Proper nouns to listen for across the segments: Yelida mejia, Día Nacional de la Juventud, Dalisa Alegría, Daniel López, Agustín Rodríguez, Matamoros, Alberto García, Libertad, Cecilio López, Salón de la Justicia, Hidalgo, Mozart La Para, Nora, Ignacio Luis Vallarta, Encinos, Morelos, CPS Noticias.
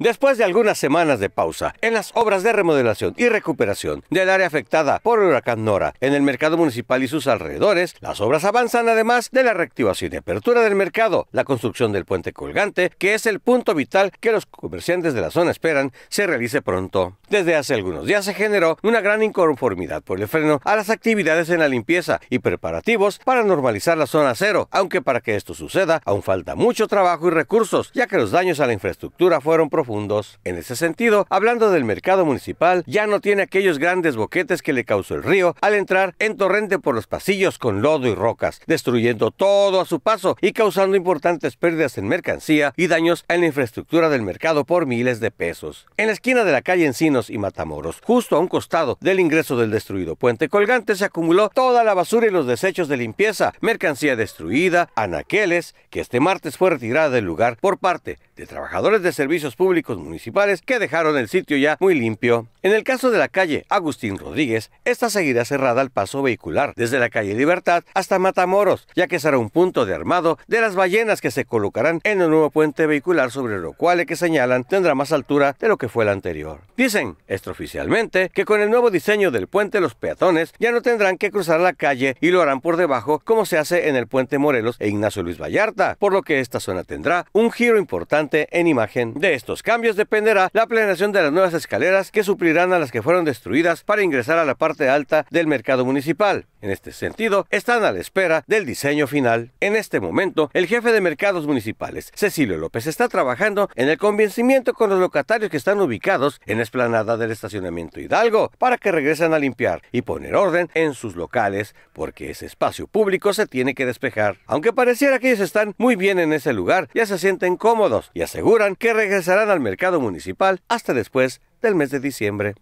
Después de algunas semanas de pausa en las obras de remodelación y recuperación del área afectada por el huracán Nora en el mercado municipal y sus alrededores, las obras avanzan además de la reactivación y apertura del mercado, la construcción del puente colgante, que es el punto vital que los comerciantes de la zona esperan se realice pronto. Desde hace algunos días se generó una gran inconformidad por el freno a las actividades en la limpieza y preparativos para normalizar la zona cero, aunque para que esto suceda aún falta mucho trabajo y recursos, ya que los daños a la infraestructura fueron profundos. En ese sentido, hablando del mercado municipal, ya no tiene aquellos grandes boquetes que le causó el río al entrar en torrente por los pasillos con lodo y rocas, destruyendo todo a su paso y causando importantes pérdidas en mercancía y daños en la infraestructura del mercado por miles de pesos. En la esquina de la calle Encinos y Matamoros, justo a un costado del ingreso del destruido puente colgante, se acumuló toda la basura y los desechos de limpieza, mercancía destruida, anaqueles, que este martes fue retirada del lugar por parte de trabajadores de servicios públicos municipales que dejaron el sitio ya muy limpio. En el caso de la calle Agustín Rodríguez, esta seguirá cerrada al paso vehicular desde la calle Libertad hasta Matamoros, ya que será un punto de armado de las ballenas que se colocarán en el nuevo puente vehicular, sobre lo cual que señalan tendrá más altura de lo que fue el anterior. Dicen extraoficialmente que con el nuevo diseño del puente los peatones ya no tendrán que cruzar la calle y lo harán por debajo, como se hace en el puente Morelos e Ignacio Luis Vallarta, por lo que esta zona tendrá un giro importante en imagen. De estos cambios dependerá la planeación de las nuevas escaleras que suplirán a las que fueron destruidas para ingresar a la parte alta del mercado municipal. En este sentido, están a la espera del diseño final. En este momento, el jefe de mercados municipales, Cecilio López, está trabajando en el convencimiento con los locatarios que están ubicados en la explanada del estacionamiento Hidalgo para que regresen a limpiar y poner orden en sus locales, porque ese espacio público se tiene que despejar. Aunque pareciera que ellos están muy bien en ese lugar, ya se sienten cómodos y aseguran que regresarán al mercado municipal hasta después del mes de diciembre.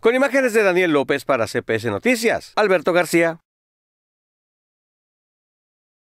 Con imágenes de Daniel López para CPS Noticias, Alberto García.